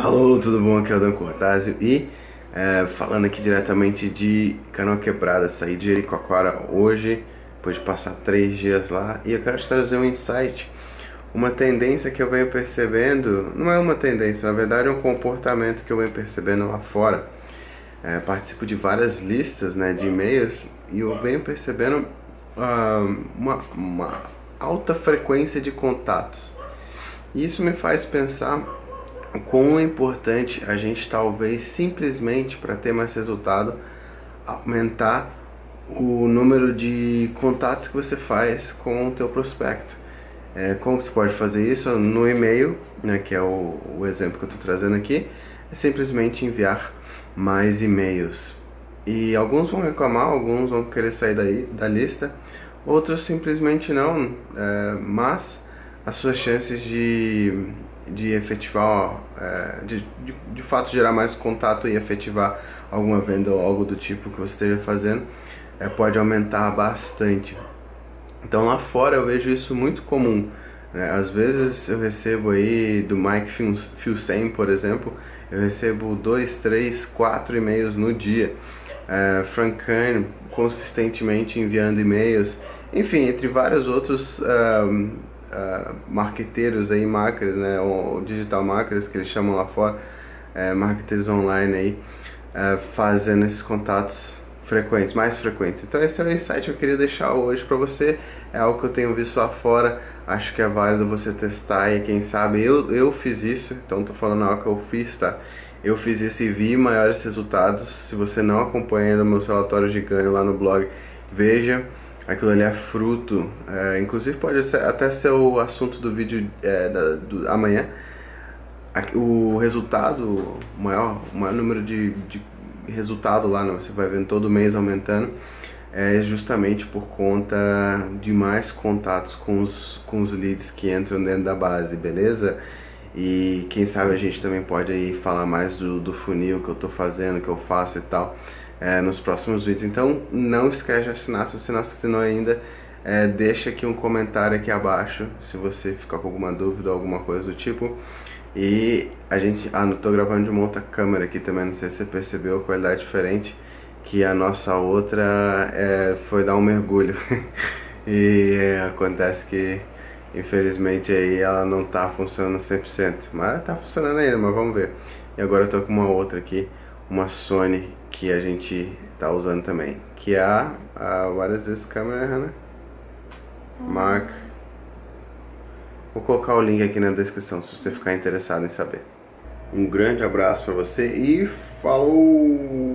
Alô, tudo bom? Aqui é o Dan Cortazio e falando aqui diretamente de Canoa Quebrada. Saí de Jericoacoara hoje, depois de passar 3 dias lá, e eu quero te trazer um insight, uma tendência que eu venho percebendo. Não é uma tendência, na verdade é um comportamento que eu venho percebendo lá fora. Participo de várias listas, né, de e-mails, e eu venho percebendo uma alta frequência de contatos. E isso me faz pensar o quão é importante a gente, talvez, simplesmente para ter mais resultado, aumentar o número de contatos que você faz com o teu prospecto. Como você pode fazer isso? No e-mail, né, que é o exemplo que eu estou trazendo aqui, é simplesmente enviar mais e-mails. E alguns vão reclamar, alguns vão querer sair da lista, outros simplesmente não, mas as suas chances de efetivar, de fato gerar mais contato e efetivar alguma venda ou algo do tipo que você esteja fazendo, pode aumentar bastante. Então lá fora eu vejo isso muito comum, né? Às vezes eu recebo aí do Mike Filsen, por exemplo, eu recebo 2, 3, 4 e-mails no dia. Frank Kern consistentemente enviando e-mails, enfim, entre vários outros marqueteiros aí, marketers, né, ou digital marketers que eles chamam lá fora, marketers online aí, fazendo esses contatos frequentes, mais frequentes. Então esse é o insight que eu queria deixar hoje para você, é algo que eu tenho visto lá fora, acho que é válido você testar e quem sabe, eu fiz isso, então tô falando algo que eu fiz, tá? Eu fiz isso e vi maiores resultados. Se você não acompanha meus relatórios de ganho lá no blog, veja. Aquilo ali é fruto, inclusive pode ser, até ser o assunto do vídeo amanhã. O resultado, o maior número de resultado lá, né, você vai vendo todo mês aumentando, é justamente por conta de mais contatos com os leads que entram dentro da base, beleza? E quem sabe a gente também pode aí falar mais do funil que eu tô fazendo, que eu faço e tal, nos próximos vídeos. Então não esquece de assinar, se você não assinou ainda, deixa aqui um comentário aqui abaixo se você ficar com alguma dúvida ou alguma coisa do tipo. E a gente, não tô gravando de uma outra câmera aqui também, não sei se você percebeu a qualidade diferente, que a nossa outra foi dar um mergulho e acontece que infelizmente aí ela não tá funcionando 100%, mas tá funcionando ainda, mas vamos ver. E agora eu tô com uma outra aqui, uma Sony, que a gente tá usando também, que é what is this camera, Hannah? Mark. Vou colocar o link aqui na descrição se você ficar interessado em saber. Um grande abraço pra você e falou!